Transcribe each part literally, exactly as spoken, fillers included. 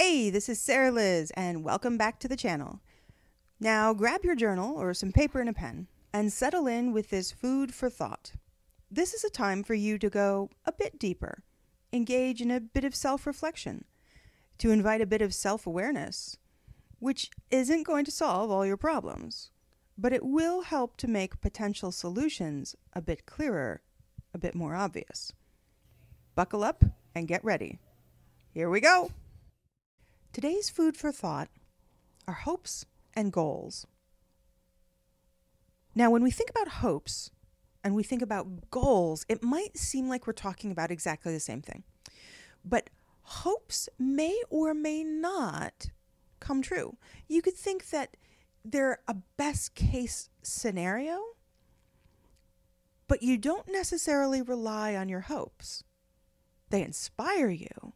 Hey, this is Sare Liz, and welcome back to the channel. Now grab your journal or some paper and a pen and settle in with this food for thought. This is a time for you to go a bit deeper, engage in a bit of self-reflection, to invite a bit of self-awareness, which isn't going to solve all your problems, but it will help to make potential solutions a bit clearer, a bit more obvious. Buckle up and get ready. Here we go! Today's food for thought are hopes and goals. Now, when we think about hopes and we think about goals, it might seem like we're talking about exactly the same thing. But hopes may or may not come true. You could think that they're a best case scenario, but you don't necessarily rely on your hopes. They inspire you.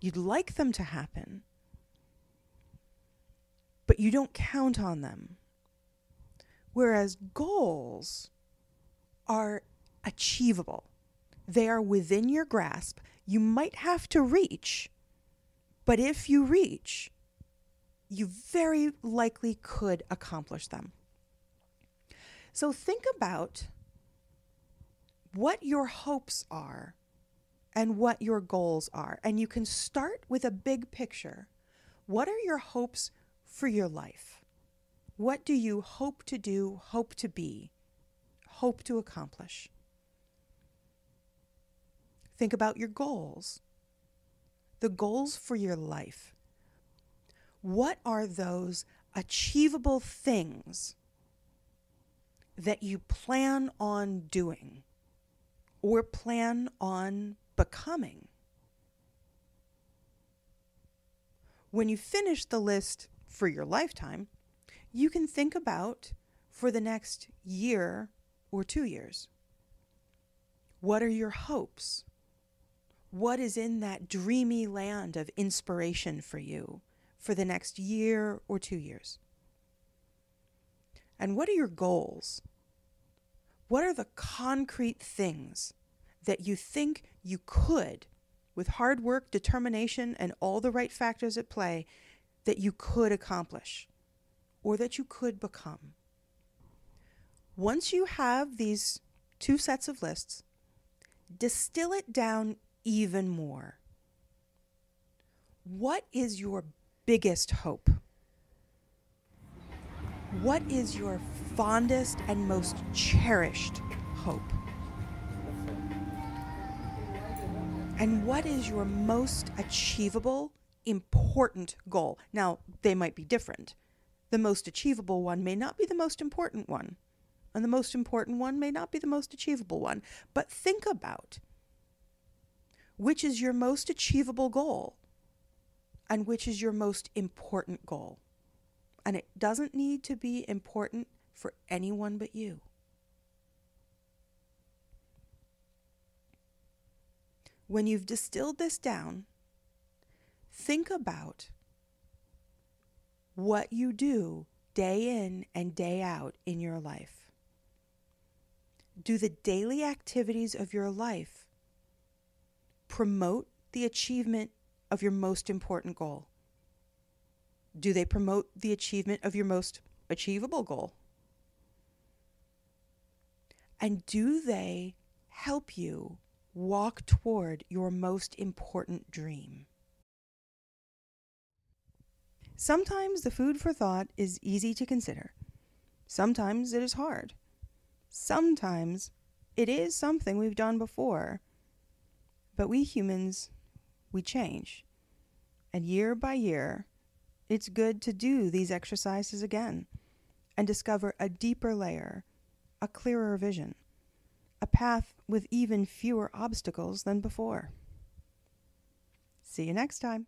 You'd like them to happen, but you don't count on them. Whereas goals are achievable. They are within your grasp. You might have to reach, but if you reach, you very likely could accomplish them. So think about what your hopes are and what your goals are. And you can start with a big picture. What are your hopes for your life? What do you hope to do, hope to be, hope to accomplish? Think about your goals, the goals for your life. What are those achievable things that you plan on doing or plan on becoming? When you finish the list for your lifetime, you can think about for the next year or two years. What are your hopes? What is in that dreamy land of inspiration for you for the next year or two years? And what are your goals? What are the concrete things that you think you could, with hard work, determination, and all the right factors at play, that you could accomplish or that you could become? Once you have these two sets of lists, distill it down even more. What is your biggest hope? What is your fondest and most cherished hope? And what is your most achievable, important goal? Now, they might be different. The most achievable one may not be the most important one, and the most important one may not be the most achievable one. But think about which is your most achievable goal and which is your most important goal. And it doesn't need to be important for anyone but you. When you've distilled this down, think about what you do day in and day out in your life. Do the daily activities of your life promote the achievement of your most important goal? Do they promote the achievement of your most achievable goal? And do they help you walk toward your most important dream? Sometimes the food for thought is easy to consider. Sometimes it is hard. Sometimes it is something we've done before. But we humans, we change. And year by year, it's good to do these exercises again and discover a deeper layer, a clearer vision, a path with even fewer obstacles than before. See you next time.